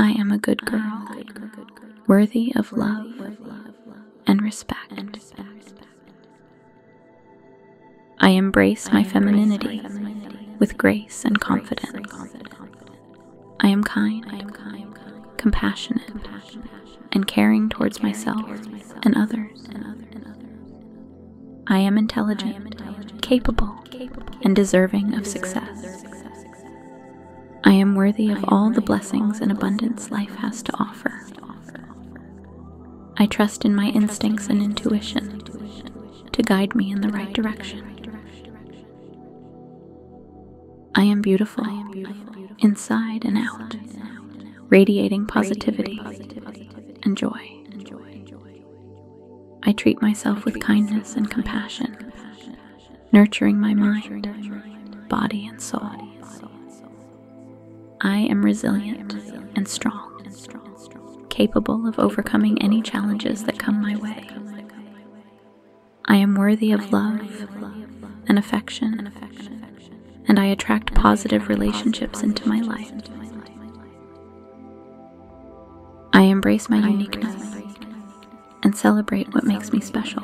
I am a good girl, worthy of love and respect. I embrace my femininity with grace and confidence. I am kind, compassionate, and caring towards myself and others. I am intelligent, capable, and deserving of success. I am worthy of all the blessings and abundance life has to offer. I trust in my instincts and intuition to guide me in the right direction. I am beautiful, inside and out, radiating positivity and joy. I treat myself with kindness and compassion, nurturing my mind, body, and soul. I am resilient and strong, capable of overcoming any challenges that come my way. I am worthy of love and affection, and I attract positive relationships into my life. I embrace my uniqueness and celebrate what makes me special.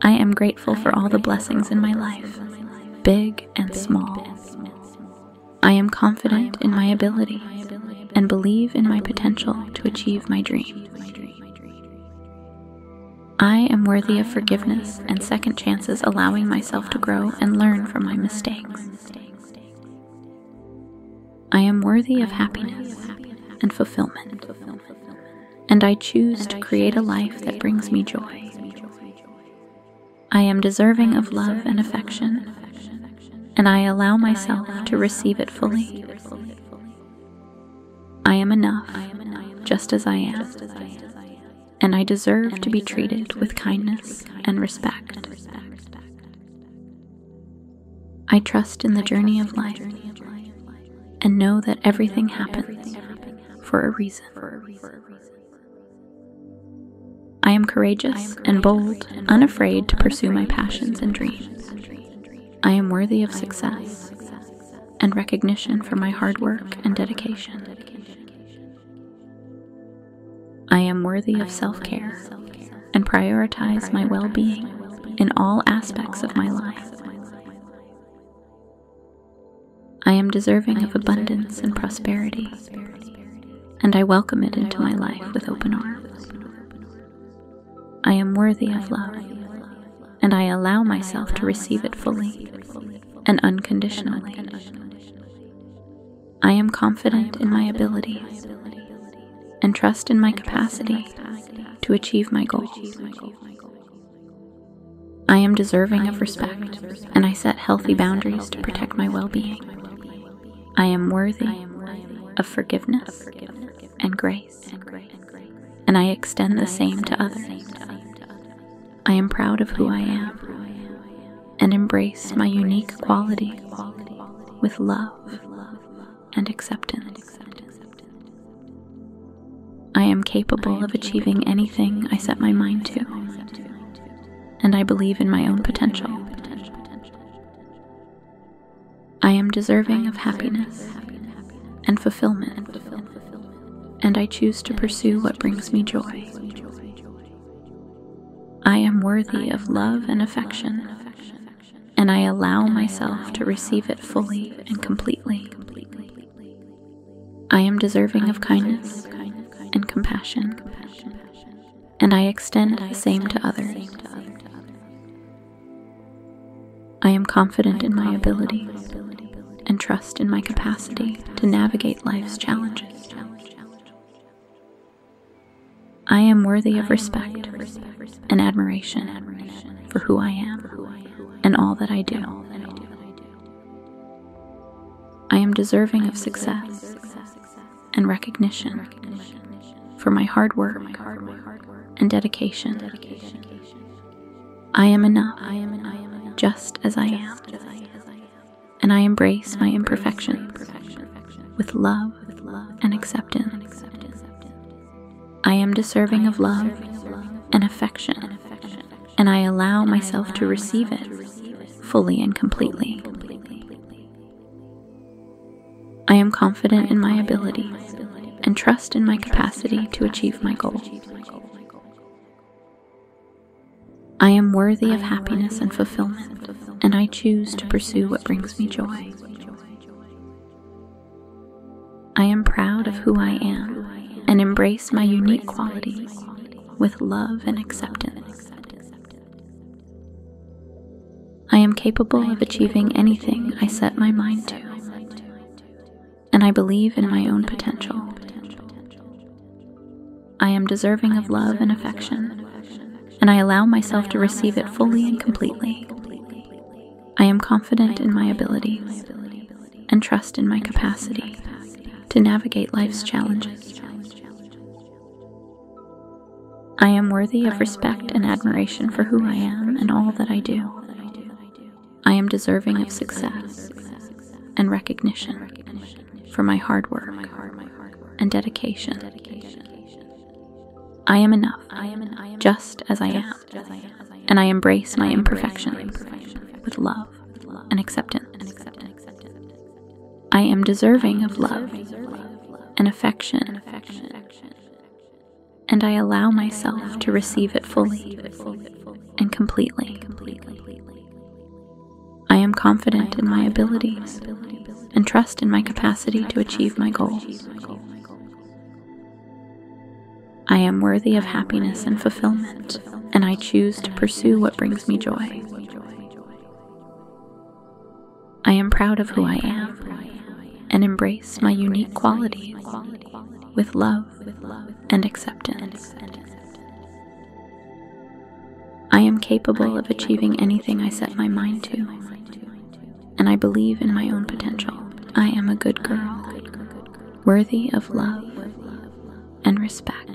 I am grateful for all the blessings in my life, big and small. I am confident in my ability and believe in my potential to achieve my dream. I am worthy of forgiveness and second chances, allowing myself to grow and learn from my mistakes. I am worthy of happiness and fulfillment, and I choose to create a life that brings me joy. I am deserving of love and affection, and I allow myself to receive it fully. I am enough, just as I am, and I deserve to be treated with kindness and respect. I trust in the journey of life and know that everything happens for a reason. I am courageous and bold, unafraid to pursue my passions and dreams. I am worthy of success and recognition for my hard work and dedication. I am worthy of self-care and prioritize my well-being in all aspects of my life. I am deserving of abundance and prosperity, and I welcome it into my life with open arms. I am worthy of love, and I allow myself to receive it fully and unconditionally. I am confident in my abilities and trust in my capacity to achieve my goals. I am deserving of respect, and I set healthy boundaries to protect my well-being. I am worthy of forgiveness and grace, and I extend the same to others. I am proud of who I am and embrace my unique qualities with love and acceptance. I am capable of achieving anything I set my mind to, and I believe in my own potential. I am deserving of happiness and fulfillment, and I choose to pursue what brings me joy. I am worthy of love and affection, and I allow myself to receive it fully and completely. I am deserving of kindness and compassion, and I extend the same to others. I am confident in my ability and trust in my capacity to navigate life's challenges. I am worthy of respect and admiration for who I am and all that I do. I am deserving of success and recognition for my hard work and dedication. I am enough, just as I am, and I embrace my imperfections with love and acceptance. I am deserving of love and affection, and I allow myself to receive it fully and completely. I I am confident in my abilities and trust in my capacity to achieve my goals. I am worthy of happiness and fulfillment, and I choose to pursue what brings me joy. I am proud of who I am and embrace my unique qualities with love and acceptance. I am capable of achieving anything I set my mind to, and I believe in my own potential. I am deserving of love and affection, and I allow myself to receive it fully and completely. I am confident in my abilities and trust in my capacity to navigate life's challenges. I am worthy of respect and admiration for who I am and all that I do. I am deserving of success and recognition for my hard work and dedication. I am enough, just as I am, and I embrace my imperfections with love and acceptance. I am deserving of love and affection, and I allow myself to receive it fully and completely. I am confident in my abilities and trust in my capacity to achieve my goals. I am worthy of happiness and fulfillment, and I choose to pursue what brings me joy. I am proud of who I am and embrace my unique qualities with love and acceptance. I am capable of achieving anything I set my mind to, and I believe in my own potential. I am a good girl, worthy of love and respect.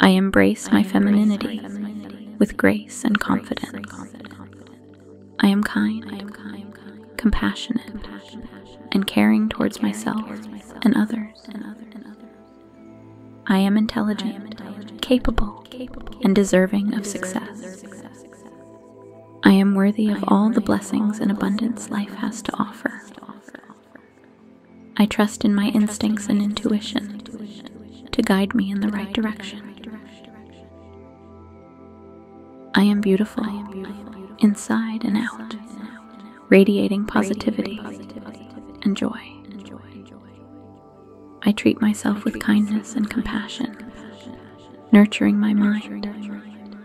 I embrace my femininity with grace and confidence. I am kind, compassionate, and caring towards myself and others. I am intelligent, capable, and deserving of success. I am worthy of all the blessings and abundance life has to offer. I trust in my instincts and intuition to guide me in the right direction. I am beautiful, inside and out, radiating positivity and joy. I treat myself with kindness and compassion, nurturing my mind,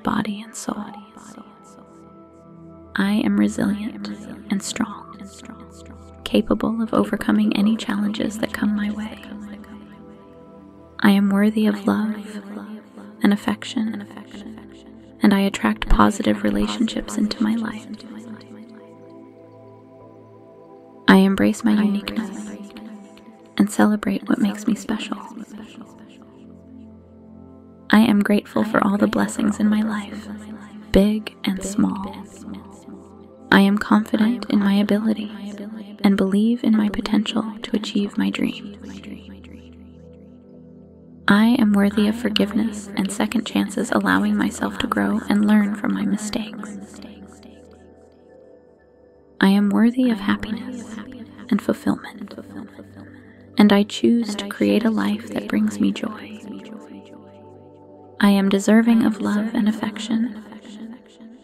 body, and soul. I am resilient and strong, capable of overcoming any challenges that come my way. I am worthy of love and affection, and I attract positive relationships into my life. I embrace my uniqueness and celebrate what makes me special. I am grateful for all the blessings in my life, big and small. I am confident in my ability and believe in my potential to achieve my dream. I am worthy of forgiveness and second chances, allowing myself to grow and learn from my mistakes. I am worthy of happiness and fulfillment, and I choose to create a life that brings me joy. I am deserving of love and affection,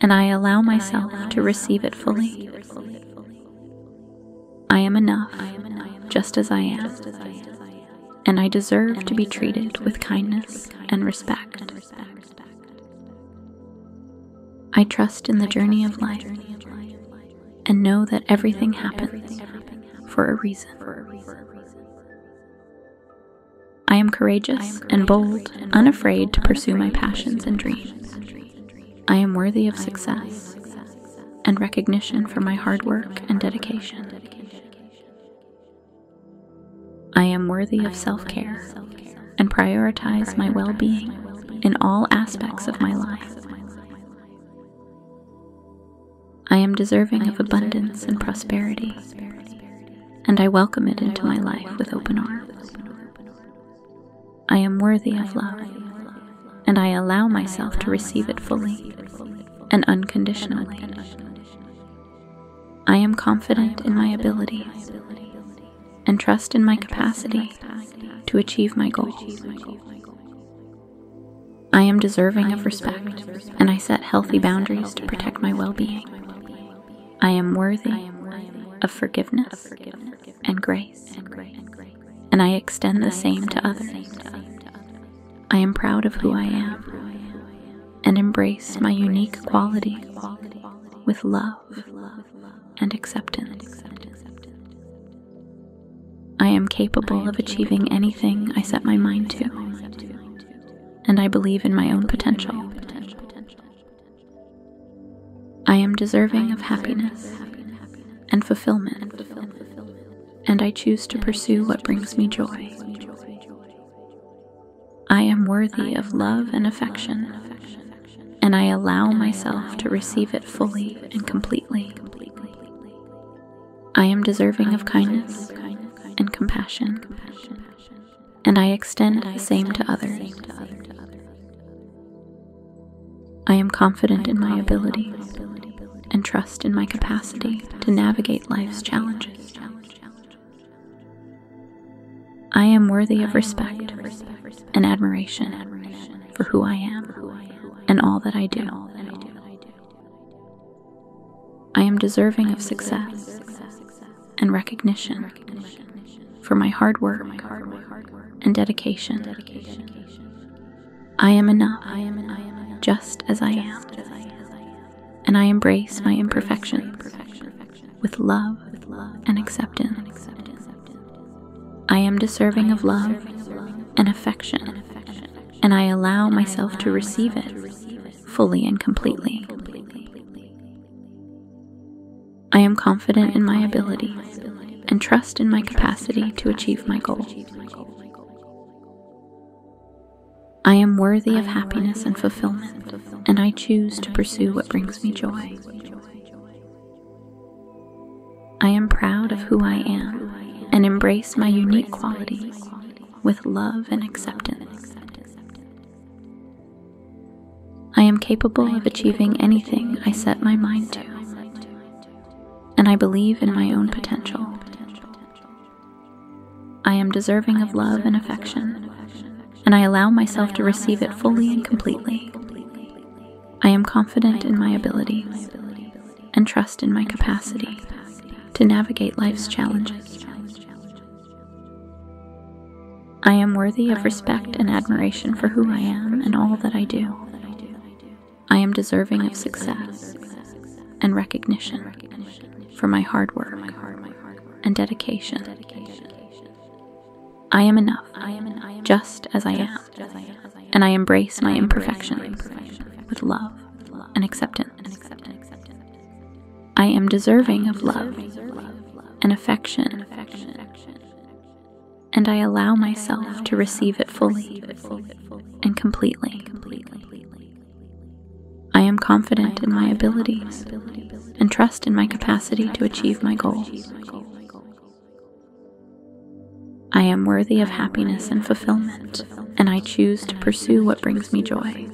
and I allow myself to receive it fully. I am enough, just as I am, and I deserve to be treated with kindness and respect. I trust in the journey of life and know that everything happens for a reason. I am courageous and bold, unafraid to pursue my passions and dreams. I am worthy of success and recognition for my hard work and dedication. I am worthy of self-care and prioritize my well-being in all aspects of my life. I am deserving of abundance and prosperity, and I welcome it into my life with open arms. I am worthy of love, and I allow myself to receive it fully and unconditionally. I am confident in my abilities and trust in my capacity to achieve my goals. I am deserving of respect, and I set healthy boundaries to protect my well-being. I am worthy of forgiveness and grace, and I extend the same to others. I am proud of who I am and embrace my unique qualities with love and acceptance. I am capable of achieving anything I set my mind to, and I believe in my own potential. I am deserving of happiness and fulfillment, and I choose to pursue what brings me joy. I am worthy of love and affection, and I allow myself to receive it fully and completely. I am deserving of kindness and compassion, and I extend the same to others. I am confident in my abilities and trust in my capacity to navigate life's challenges. I am worthy of respect and admiration for who I am and all that I do. I am deserving of success and recognition for my hard work and dedication. I am enough just as I am, and I embrace my imperfections with love and acceptance. I am deserving of love and affection, and I allow myself to receive it fully and completely. I am confident in my abilities and trust in my capacity to achieve my goals. I am worthy of happiness and fulfillment, and I choose to pursue what brings me joy. I am proud of who I am and embrace my unique qualities with love and acceptance. I am capable of achieving anything I set my mind to, and I believe in my own potential. I am deserving of love and affection, and I allow myself to receive it fully and completely. I am confident in my abilities and trust in my capacity to navigate life's challenges. I am worthy of respect and admiration for who I am and all that I do. I am deserving of success and recognition for my hard work and dedication. I am enough, just as I am, and I embrace my imperfections with love and acceptance. I am deserving of love and affection, and I allow myself to receive it fully and completely. I am confident in my abilities and trust in my capacity to achieve my goals. I am worthy of happiness and fulfillment, and I choose to pursue what brings me joy.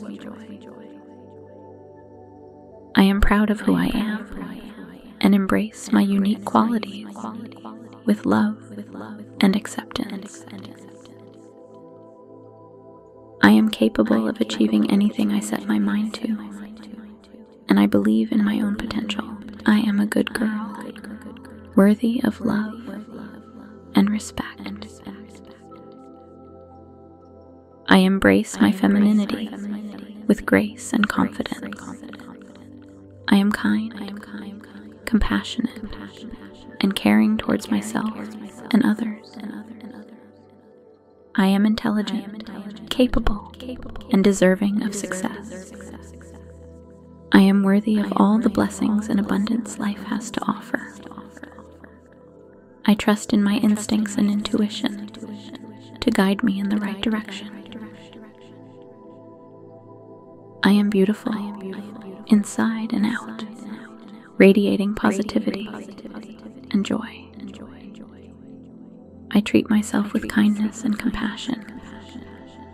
I am proud of who I am and embrace my unique qualities with love and acceptance. I am capable of achieving anything I set my mind to, and I believe in my own potential. I am a good girl, worthy of love and respect. I embrace my femininity with grace and confidence. I am kind, compassionate, and caring towards myself and others. I am intelligent, capable, and deserving of success. I am worthy of all the blessings and abundance life has to offer. I trust in my instincts and intuition to guide me in the right direction. I am beautiful, inside and out, radiating positivity and joy. I treat myself with kindness and compassion,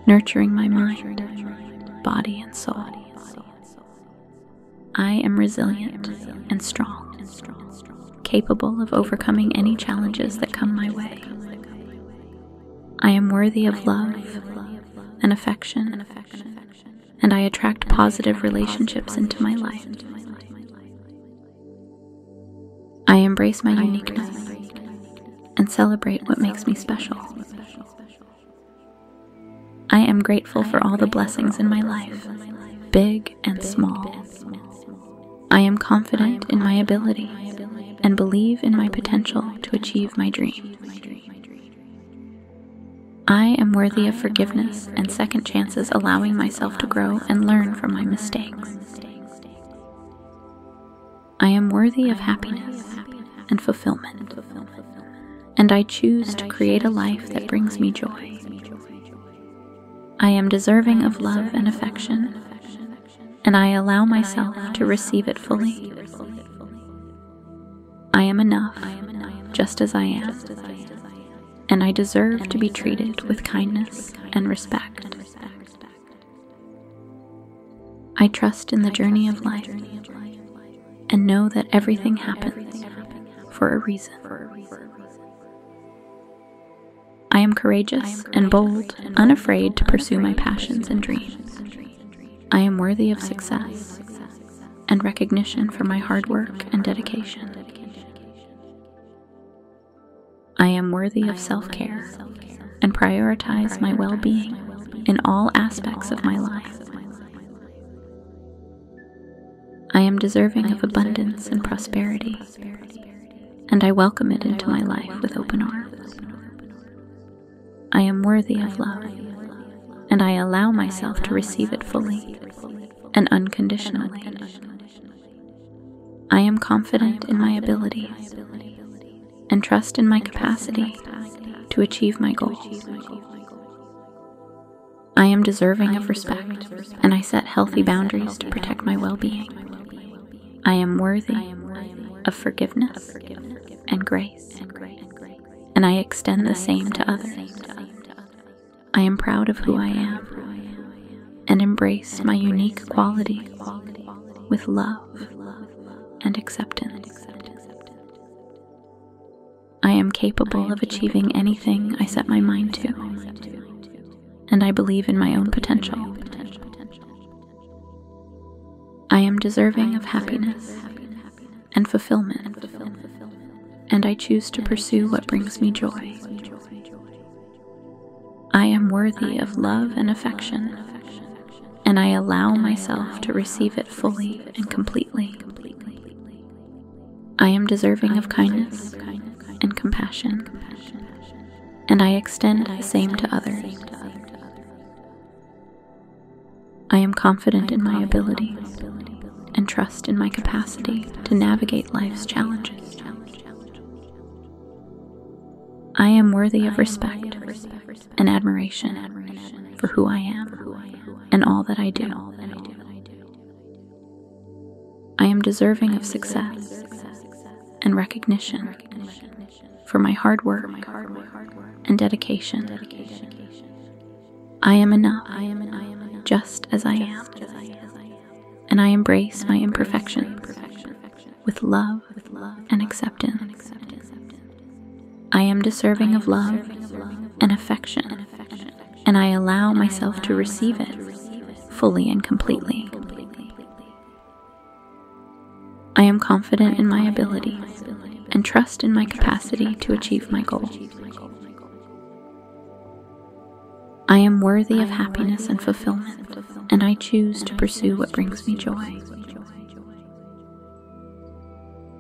nurturing my mind, body, and soul. I am resilient and strong, capable of overcoming any challenges that come my way. I am worthy of love and affection, and I attract positive relationships into my life. I embrace my uniqueness and celebrate what makes me special. I am grateful for all the blessings in my life, big and small. I am confident in my ability and believe in my potential to achieve my dream. I am worthy of forgiveness and second chances, allowing myself to grow and learn from my mistakes. I am worthy of happiness and fulfillment, and I choose to create a life that brings me joy. I am deserving of love and affection, and I allow myself to receive it fully. I am enough just as I am, and I deserve to be treated with kindness and respect. I trust in the journey of life and know that everything happens for a reason. I am courageous and bold, unafraid to pursue my passions and dreams. I am worthy of success and recognition for my hard work and dedication. I am worthy of self-care and prioritize my well-being in all aspects of my life. I am deserving of abundance and prosperity, and I welcome it into my life with open arms. I am worthy of love, and I allow myself to receive it fully and unconditionally. I am confident in my abilities and trust in my capacity to achieve my goals. I am deserving of respect, and I set healthy boundaries to protect my well-being. I am worthy of forgiveness and grace, and I extend the same to others. I am proud of who I am and embrace my unique qualities with love and acceptance. I am capable of achieving anything I set my mind to, and I believe in my own potential. I am deserving of happiness and fulfillment, and I choose to pursue what brings me joy. I am worthy of love and affection, and I allow myself to receive it fully and completely. I am deserving of kindness and compassion, and I extend the same to others. I am confident in my ability and trust in my capacity to navigate life's challenges. I am worthy of respect and admiration for who I am and all that I do. I am deserving of success and recognition for my hard work and dedication. I am enough just as I am, and I embrace my imperfections with love and acceptance. I am deserving of love and affection, and I allow myself to receive it fully and completely. I am confident in my ability and trust in my capacity to achieve my goal. I am worthy of happiness and fulfillment, and I choose to pursue what brings me joy.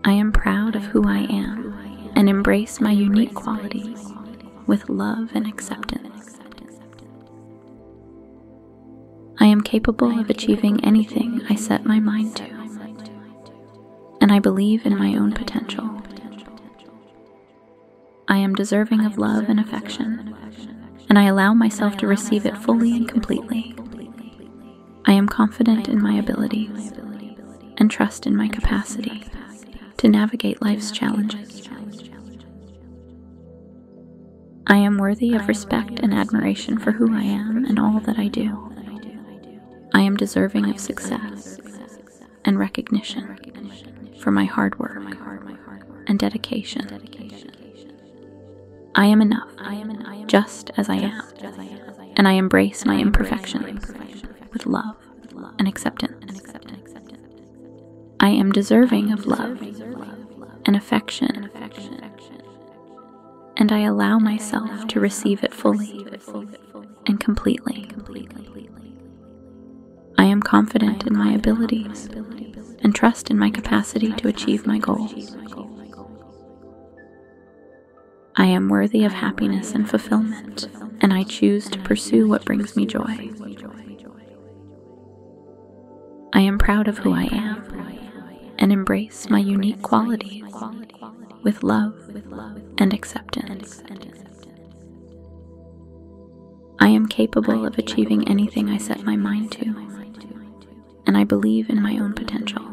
I am proud of who I am and embrace my unique qualities with love and acceptance. I am capable of achieving anything I set my mind to, and I believe in my own potential. I am deserving of love and affection, and I allow myself to receive it fully and completely. I am confident in my abilities and trust in my capacity to navigate life's challenges. I am worthy of respect and admiration for who I am and all that I do. I am deserving of success, and recognition for my hard work and dedication. I am enough, just as I am, and I embrace my imperfections with love and acceptance. I am deserving of love and affection, and I allow myself to receive it fully and completely. I am confident in my abilities and trust in my capacity to achieve my goals. I am worthy of happiness and fulfillment, and I choose to pursue what brings me joy. I am proud of who I am and embrace my unique qualities with love and acceptance. I am capable of achieving anything I set my mind to, and I believe in my own potential.